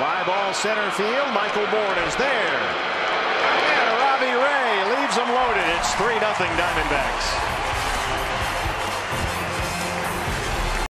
Fly ball center field. Michael Bourne is there. And Robbie Ray leaves him loaded. It's 3-0 Diamondbacks.